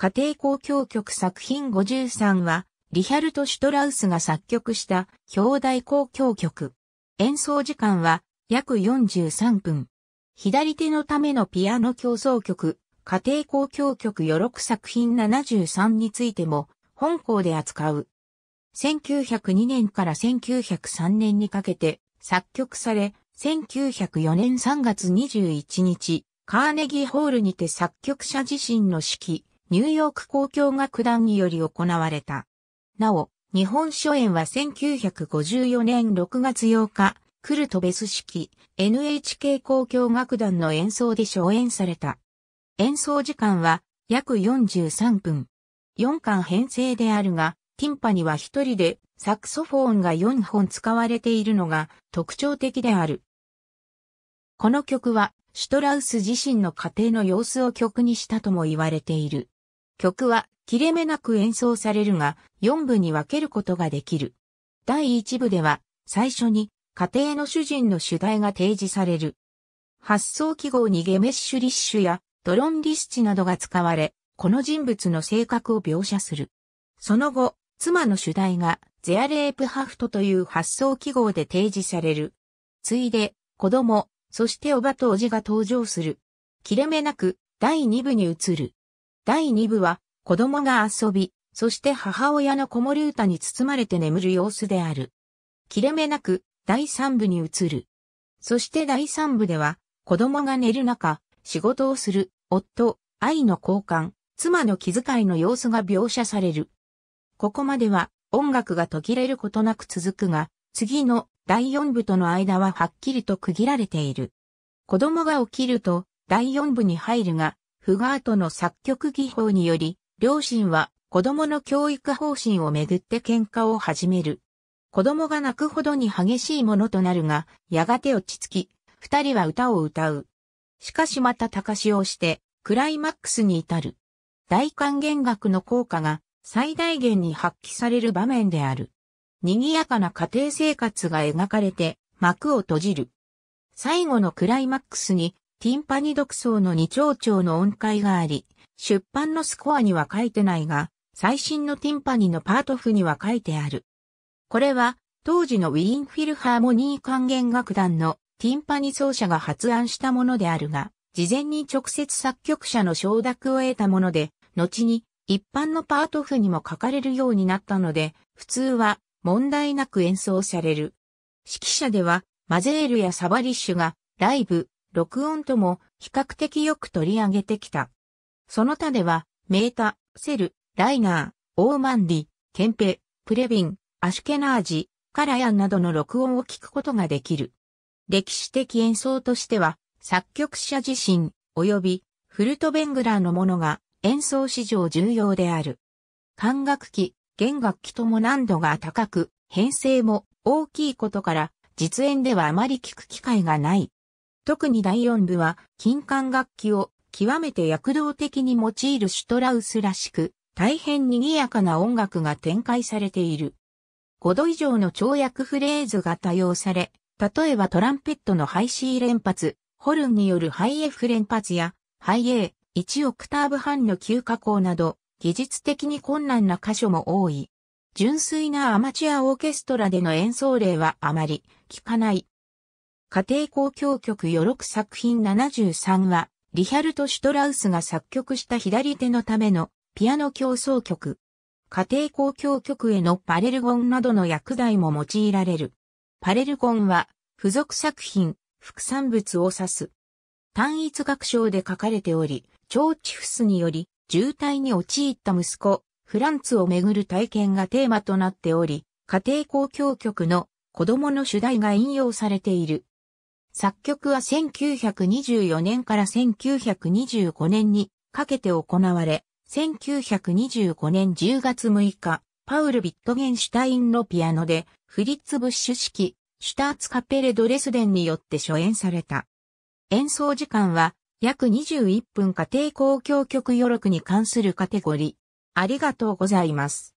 家庭交響曲作品53は、リヒャルト・シュトラウスが作曲した兄弟交響曲。演奏時間は約43分。左手のためのピアノ協奏曲、家庭交響曲余録作品73についても、本項で扱う。1902年から1903年にかけて作曲され、1904年3月21日、カーネギーホールにて作曲者自身の指揮、ニューヨーク交響楽団により行われた。なお、日本初演は1954年6月8日、クルトベス式 NHK 交響楽団の演奏で初演された。演奏時間は約43分。4管編成であるが、ティンパニは1人でサクソフォーンが4本使われているのが特徴的である。この曲はシュトラウス自身の家庭の様子を曲にしたとも言われている。曲は切れ目なく演奏されるが、4部に分けることができる。第1部では、最初に、家庭の主人の主題が提示される。発想記号にゲメッシュリッシュやドロンリスチなどが使われ、この人物の性格を描写する。その後、妻の主題がsehr lebhaftという発想記号で提示される。次いで、子供、そしておばとおじが登場する。切れ目なく、第2部に移る。第2部は、子供が遊び、そして母親の子守歌に包まれて眠る様子である。切れ目なく、第3部に移る。そして第3部では、子供が寝る中、仕事をする、夫、愛の交換、妻の気遣いの様子が描写される。ここまでは、音楽が途切れることなく続くが、次の第4部との間ははっきりと区切られている。子供が起きると、第4部に入るが、フガートの作曲技法により、両親は子供の教育方針をめぐって喧嘩を始める。子供が泣くほどに激しいものとなるが、やがて落ち着き、二人は歌を歌う。しかしまた高潮をして、クライマックスに至る。大管弦楽の効果が最大限に発揮される場面である。賑やかな家庭生活が描かれて、幕を閉じる。最後のクライマックスに、ティンパニ独奏の二丁調の音階があり、出版のスコアには書いてないが、最新のティンパニのパート譜には書いてある。これは、当時のウィーンフィルハーモニー管弦楽団のティンパニ奏者が発案したものであるが、事前に直接作曲者の承諾を得たもので、後に一般のパート譜にも書かれるようになったので、普通は問題なく演奏される。指揮者では、マゼールやサバリッシュがライブ、録音とも比較的よく取り上げてきた。その他では、メータ、セル、ライナー、オーマンディ、ケンペ、プレビン、アシュケナージ、カラヤンなどの録音を聞くことができる。歴史的演奏としては、作曲者自身、及びフルトヴェングラーのものが演奏史上重要である。管楽器、弦楽器とも難度が高く、編成も大きいことから、実演ではあまり聞く機会がない。特に第4部は、金管楽器を極めて躍動的に用いるシュトラウスらしく、大変賑やかな音楽が展開されている。5度以上の跳躍フレーズが多用され、例えばトランペットのハイ C 連発、ホルンによるハイ F 連発や、ハイ A、1オクターブ半の急加工など、技術的に困難な箇所も多い。純粋なアマチュアオーケストラでの演奏例はあまり聞かない。家庭交響曲余録作品73は、リヒャルト・シュトラウスが作曲した左手のためのピアノ協奏曲。家庭交響曲へのパレルゴンなどの訳題も用いられる。パレルゴンは付属作品、副産物を指す。単一楽章で書かれており、チョーチフスにより渋滞に陥った息子、フランツをめぐる体験がテーマとなっており、家庭交響曲の子供の主題が引用されている。作曲は1924年から1925年にかけて行われ、1925年10月6日、パウル・ビットゲンシュタインのピアノで、フリッツ・ブッシュ式、シュターツ・カペレ・ドレスデンによって初演された。演奏時間は、約21分。家庭交響曲余録に関するカテゴリー。ありがとうございます。